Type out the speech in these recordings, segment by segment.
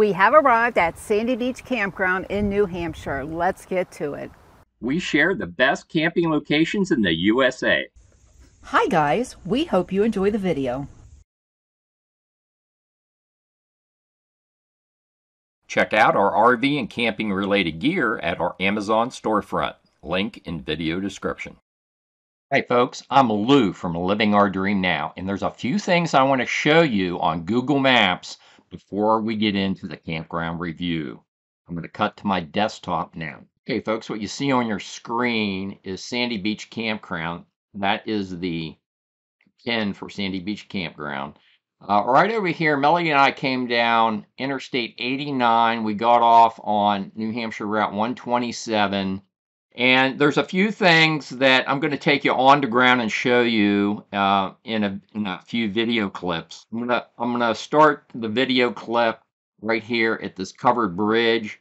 We have arrived at Sandy Beach Campground in New Hampshire. Let's get to it. We share the best camping locations in the USA. Hi guys, we hope you enjoy the video. Check out our RV and camping related gear at our Amazon storefront. Link in video description. Hey folks, I'm Lou from Living Our Dream Now, and there's a few things I want to show you on Google Maps before we get into the campground review. I'm going to cut to my desktop now. Okay folks, what you see on your screen is Sandy Beach Campground. That is the pin for Sandy Beach Campground. Right over here, Melody and I came down Interstate 89. We got off on New Hampshire Route 127. And there's a few things that I'm going to take you on the ground and show you in a few video clips. I'm going to start the video clip right here at this covered bridge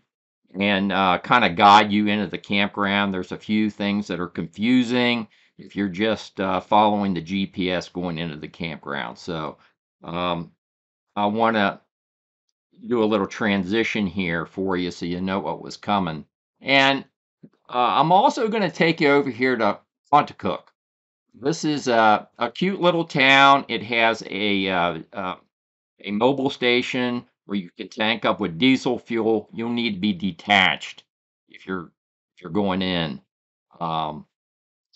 and kind of guide you into the campground. There's a few things that are confusing if you're just following the GPS going into the campground. So I want to do a little transition here for you so you know what was coming. And I'm also going to take you over here to Contoocook. This is a cute little town. It has a mobile station where you can tank up with diesel fuel. You'll need to be detached if you're going in to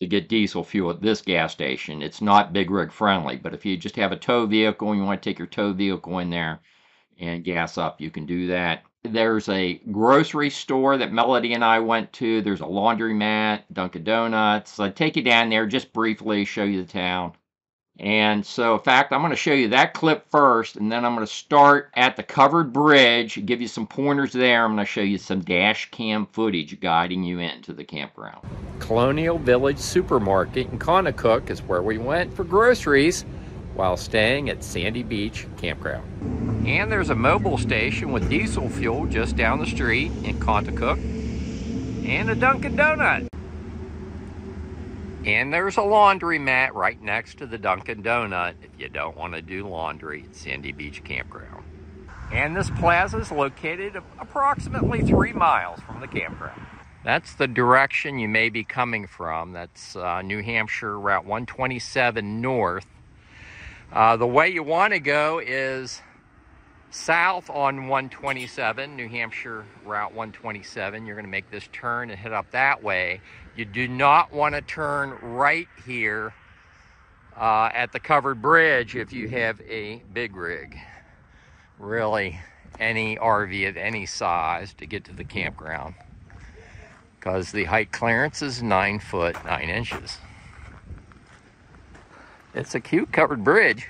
get diesel fuel at this gas station. It's not big rig friendly, but if you just have a tow vehicle and you want to take your tow vehicle in there and gas up, you can do that. There's a grocery store that Melody and I went to. There's a laundromat, Dunkin' Donuts. I take you down there just briefly, show you the town. And so, in fact, I'm going to show you that clip first, and then I'm going to start at the covered bridge, give you some pointers there. I'm going to show you some dash cam footage guiding you into the campground. Colonial Village Supermarket in Contoocook is where we went for groceries while staying at Sandy Beach Campground. And there's a mobile station with diesel fuel just down the street in Contoocook. And a Dunkin' Donut. And there's a laundromat right next to the Dunkin' Donut if you don't want to do laundry at Sandy Beach Campground. And this plaza is located approximately 3 miles from the campground. That's the direction you may be coming from. That's New Hampshire Route 127 north. The way you want to go is south on 127, New Hampshire Route 127. You're going to make this turn and head up that way. You do not want to turn right here at the covered bridge if you have a big rig. Really, any RV of any size to get to the campground, because the height clearance is 9 foot 9 inches. It's a cute covered bridge.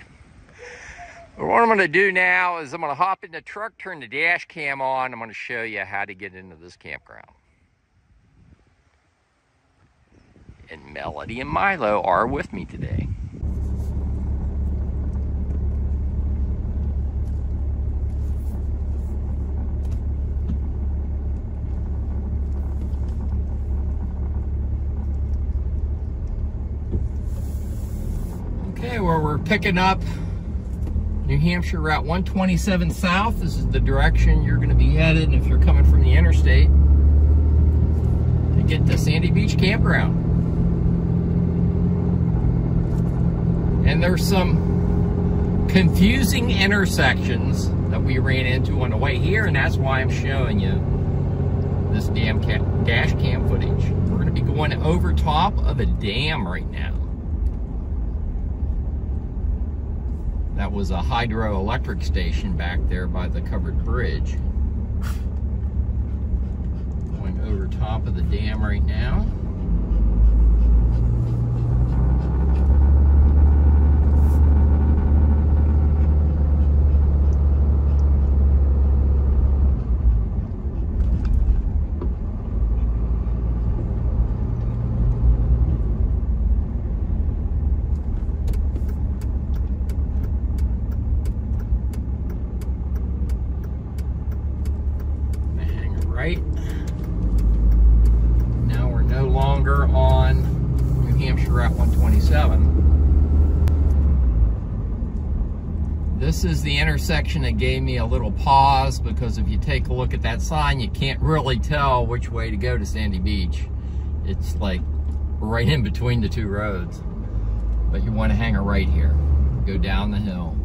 What I'm going to do now is I'm going to hop in the truck, turn the dash cam on. I'm going to show you how to get into this campground. And Melody and Milo are with me today. Okay, well, we're picking up New Hampshire Route 127 south. This is the direction you're going to be headed if you're coming from the interstate to get to Sandy Beach Campground. And there's some confusing intersections that we ran into on the way here, and that's why I'm showing you this damn dash cam footage. We're going to be going over top of a dam right now. That was a hydroelectric station back there by the covered bridge. Going over top of the dam right now. This is the intersection that gave me a little pause, because if you take a look at that sign, you can't really tell which way to go to Sandy Beach. It's like right in between the two roads. But you want to hang a right here. Go down the hill.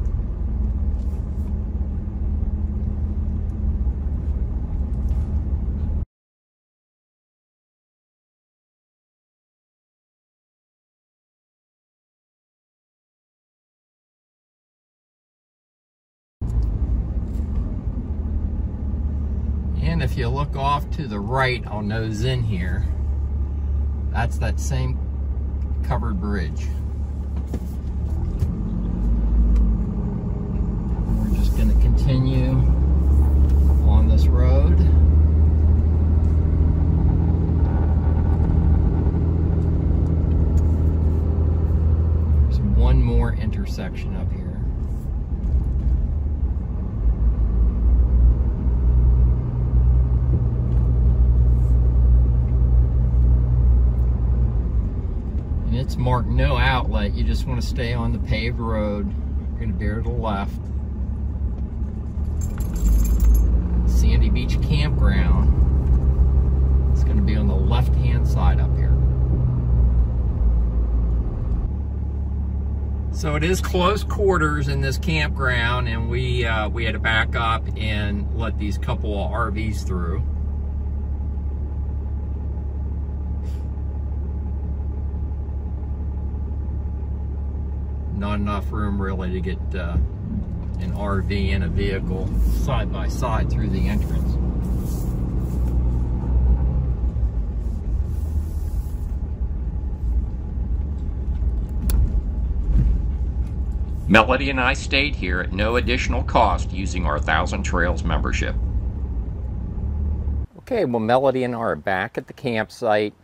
And if you look off to the right, I'll nose in here. That's that same covered bridge. We're just going to continue on this road. There's one more intersection up here. It's marked no outlet. You just want to stay on the paved road. You're going to veer to the left. Sandy Beach Campground. It's going to be on the left-hand side up here. So it is close quarters in this campground, and we had to back up and let these couple of RVs through. Not enough room really to get an RV and a vehicle side by side through the entrance. Melody and I stayed here at no additional cost using our Thousand Trails membership. Okay, well, Melody and I are back at the campsite.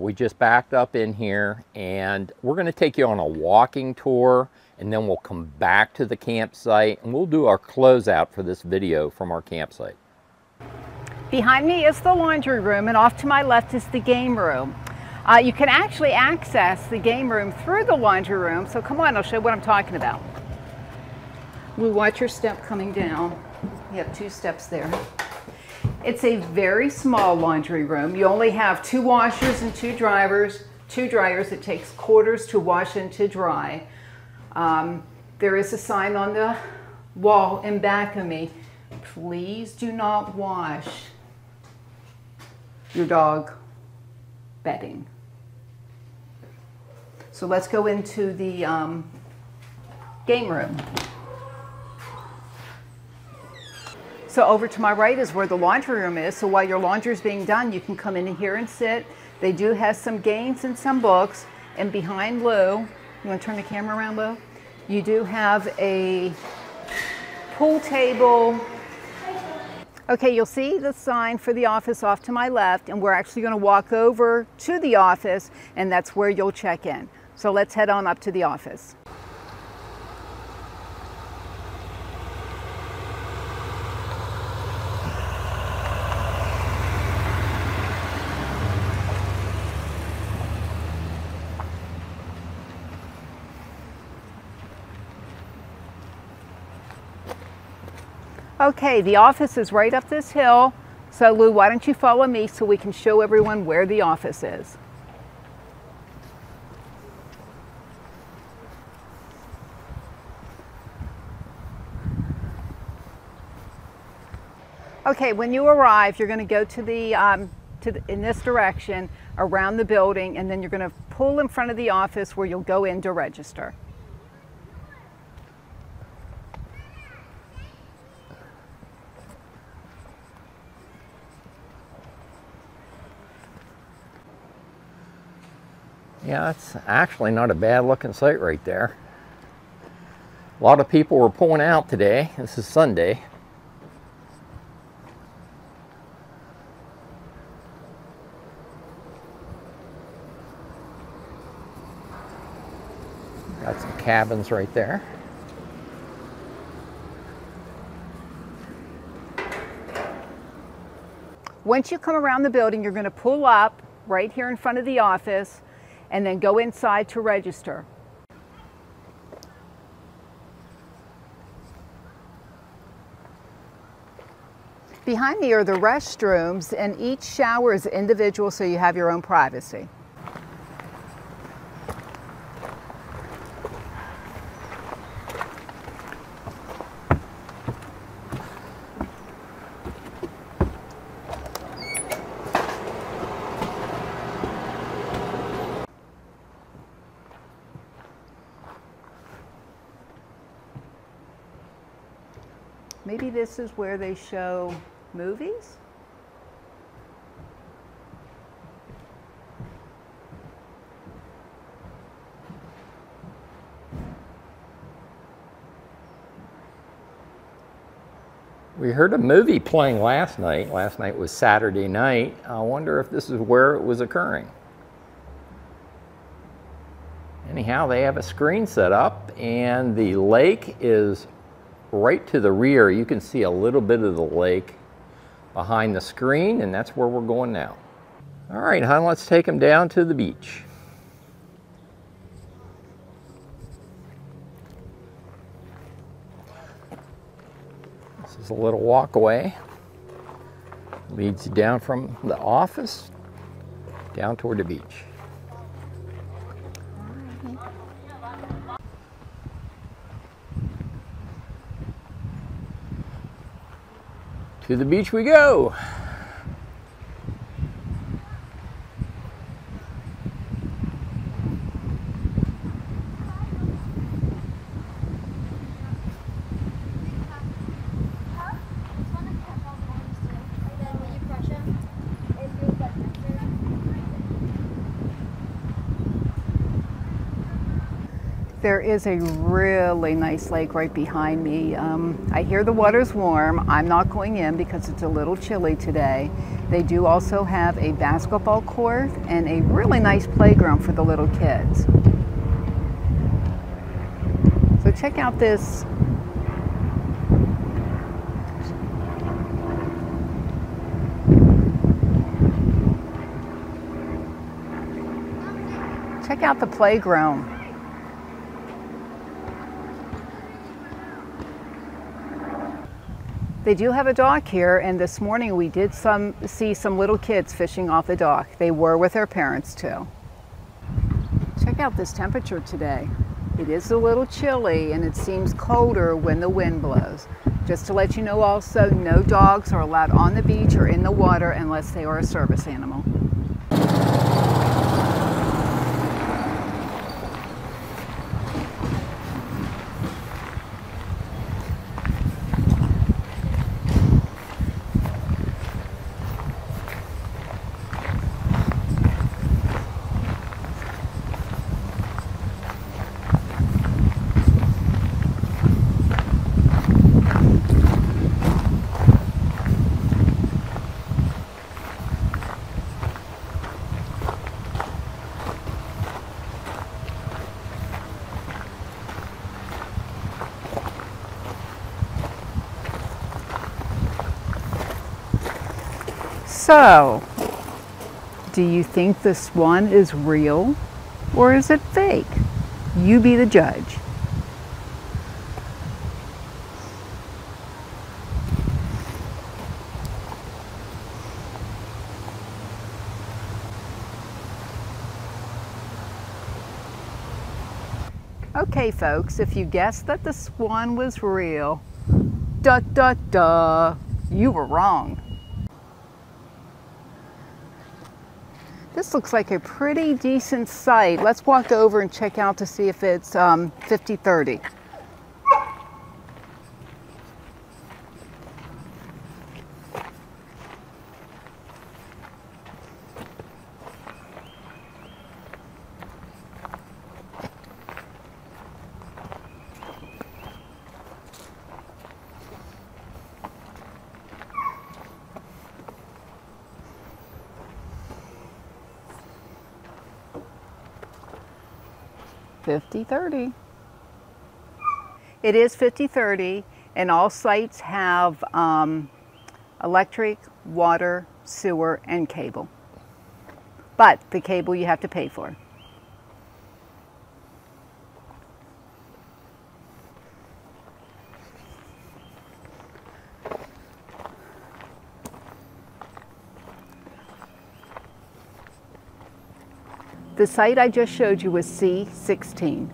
We just backed up in here, and we're going to take you on a walking tour, and then we'll come back to the campsite and we'll do our closeout for this video from our campsite. Behind me is the laundry room, and off to my left is the game room. You can actually access the game room through the laundry room, so come on, I'll show you what I'm talking about. We watch your step coming down. You have two steps there. It's a very small laundry room. You only have two washers and two dryers. It takes quarters to wash and to dry. There is a sign on the wall in back of me. Please do not wash your dog bedding. So let's go into the game room. So over to my right is where the laundry room is. So while your laundry is being done, you can come in here and sit. They do have some games and some books. And behind Lou, you want to turn the camera around, Lou? You do have a pool table. Okay, you'll see the sign for the office off to my left, and we're actually going to walk over to the office, and that's where you'll check in. So let's head on up to the office. Okay, the office is right up this hill. So Lou, why don't you follow me so we can show everyone where the office is. Okay, when you arrive, you're going to go to the, in this direction around the building, and then you're going to pull in front of the office where you'll go in to register. Yeah, it's actually not a bad looking site right there. A lot of people were pulling out today. This is Sunday. Got some cabins right there. Once you come around the building, you're going to pull up right here in front of the office, and then go inside to register. Behind me are the restrooms, and each shower is individual, so you have your own privacy. Maybe this is where they show movies? We heard a movie playing last night. Last night was Saturday night. I wonder if this is where it was occurring. Anyhow, they have a screen set up and the lake is right to the rear. You can see a little bit of the lake behind the screen, and that's where we're going now. All right, hon, let's take them down to the beach. This is a little walkway. Leads down from the office down toward the beach. To the beach we go. There is a really nice lake right behind me. I hear the water's warm. I'm not going in because it's a little chilly today. They do also have a basketball court and a really nice playground for the little kids. So check out this. Check out the playground. They do have a dock here, and this morning we did see some little kids fishing off the dock. They were with their parents too. Check out this temperature today. It is a little chilly, and it seems colder when the wind blows. Just to let you know also, no dogs are allowed on the beach or in the water unless they are a service animal. So, do you think this one is real or is it fake? You be the judge. Okay folks, if you guessed that the swan was real, you were wrong. This looks like a pretty decent site. Let's walk over and check out to see if it's 50-30. It is 50-30, and all sites have electric, water, sewer, and cable. But the cable you have to pay for. The site I just showed you was C16.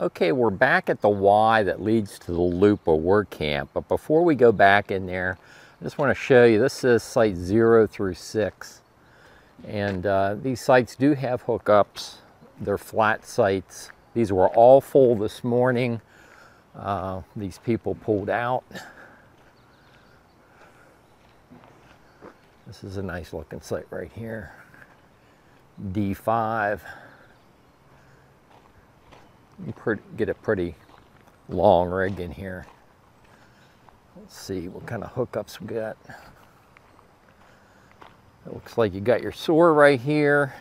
Okay, we're back at the Y that leads to the loop of WordCamp, but before we go back in there, I just want to show you, this is site 0 through 6. And these sites do have hookups. They're flat sites. These were all full this morning. These people pulled out. This is a nice looking site right here. D5. You can get a pretty long rig in here. Let's see what kind of hookups we got. It looks like you got your sewer right here.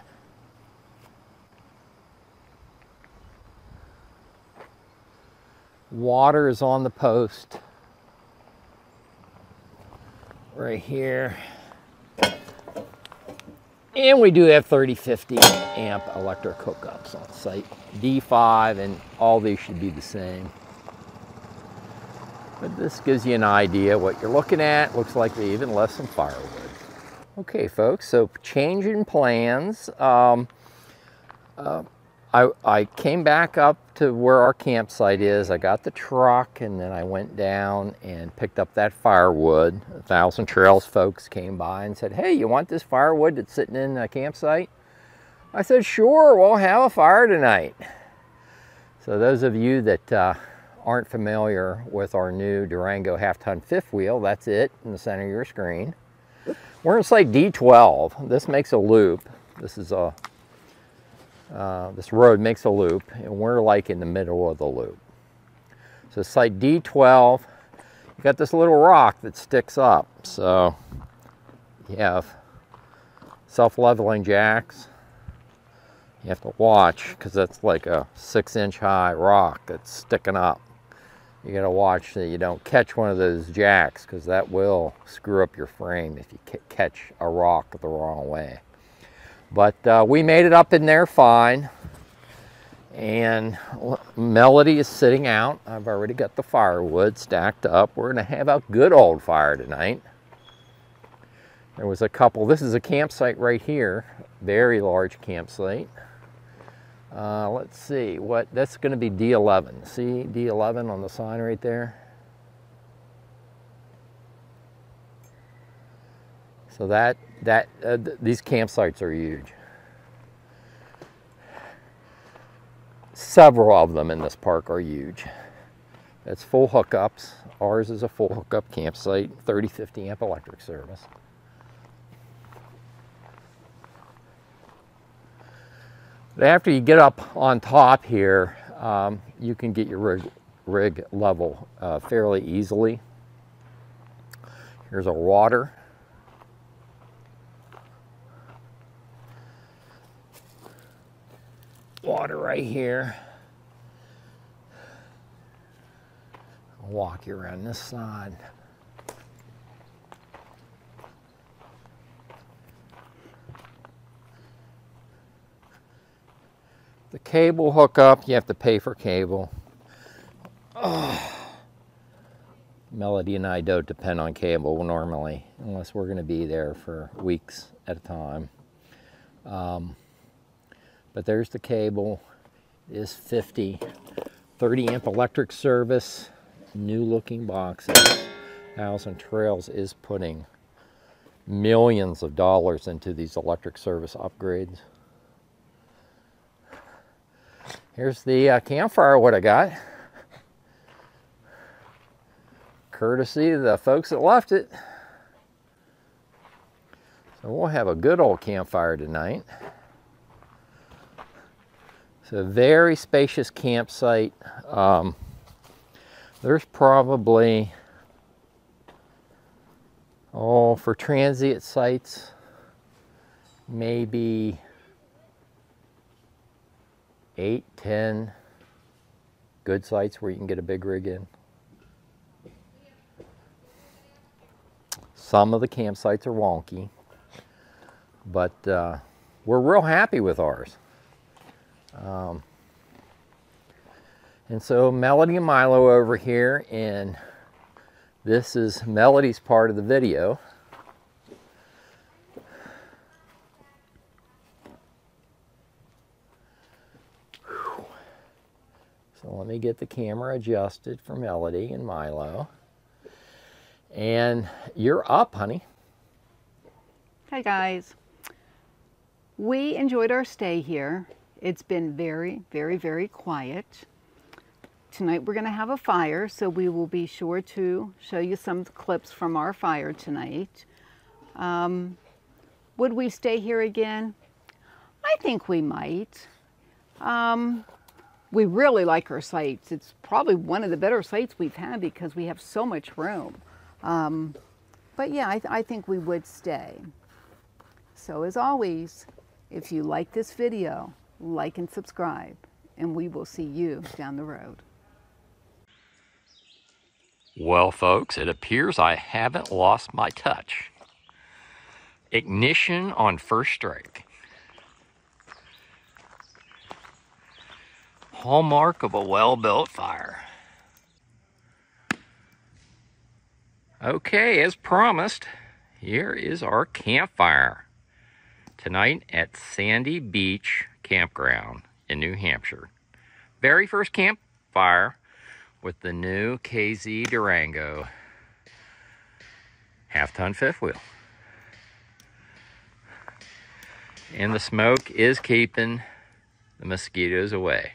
Water is on the post right here. And we do have 30-50 amp electric hookups on site. D5, and all these should be the same. But this gives you an idea what you're looking at. Looks like they even left some firewood. Okay, folks, so changing plans. I came back up to where our campsite is. I got the truck, and then I went down and picked up that firewood. Thousand Trails folks came by and said, hey, you want this firewood that's sitting in the campsite? I said, sure, we'll have a fire tonight. So those of you that aren't familiar with our new Durango half-ton fifth wheel, that's it in the center of your screen. We're in site D12. This makes a loop. This is a this road makes a loop, and we're like in the middle of the loop. So site D12, you got this little rock that sticks up. So you have self-leveling jacks. You have to watch, because that's like a 6-inch high rock that's sticking up. You gotta watch that you don't catch one of those jacks, because that will screw up your frame if you catch a rock the wrong way. But we made it up in there fine, and Melody is sitting out. I've already got the firewood stacked up. We're gonna have a good old fire tonight. There was a couple, this is a campsite right here, very large campsite. Let's see, what that's gonna be D11. See D11 on the sign right there? So these campsites are huge. Several of them in this park are huge. That's full hookups. Ours is a full hookup campsite, 30-50 amp electric service. But after you get up on top here, you can get your rig level fairly easily. Here's our water. Water right here. I'll walk you around this side. The cable hookup, you have to pay for cable. Oh. Melody and I don't depend on cable normally, unless we're gonna be there for weeks at a time. But there's the cable, it is 30 amp electric service, new looking boxes. Thousand Trails is putting millions of dollars into these electric service upgrades. Here's the campfire, what I got. Courtesy of the folks that left it. So we'll have a good old campfire tonight. It's a very spacious campsite. There's probably, oh, for transient sites, maybe 8-10 good sites where you can get a big rig in. Some of the campsites are wonky, but we're real happy with ours. And so Melody and Milo over here, and this is Melody's part of the video. So let me get the camera adjusted for Melody and Milo. And you're up, honey. Hi, guys. We enjoyed our stay here. It's been very, very, very quiet. Tonight we're going to have a fire, so we will be sure to show you some clips from our fire tonight. Would we stay here again? I think we might. We really like our sites. It's probably one of the better sites we've had because we have so much room. But yeah, I think we would stay. So as always, if you like this video, like and subscribe, and we will see you down the road. Well, folks, it appears I haven't lost my touch. Ignition on first strike. Hallmark of a well-built fire. Okay, as promised, here is our campfire tonight at Sandy Beach Campground in New Hampshire. Very first campfire with the new KZ Durango half-ton fifth wheel. And the smoke is keeping the mosquitoes away.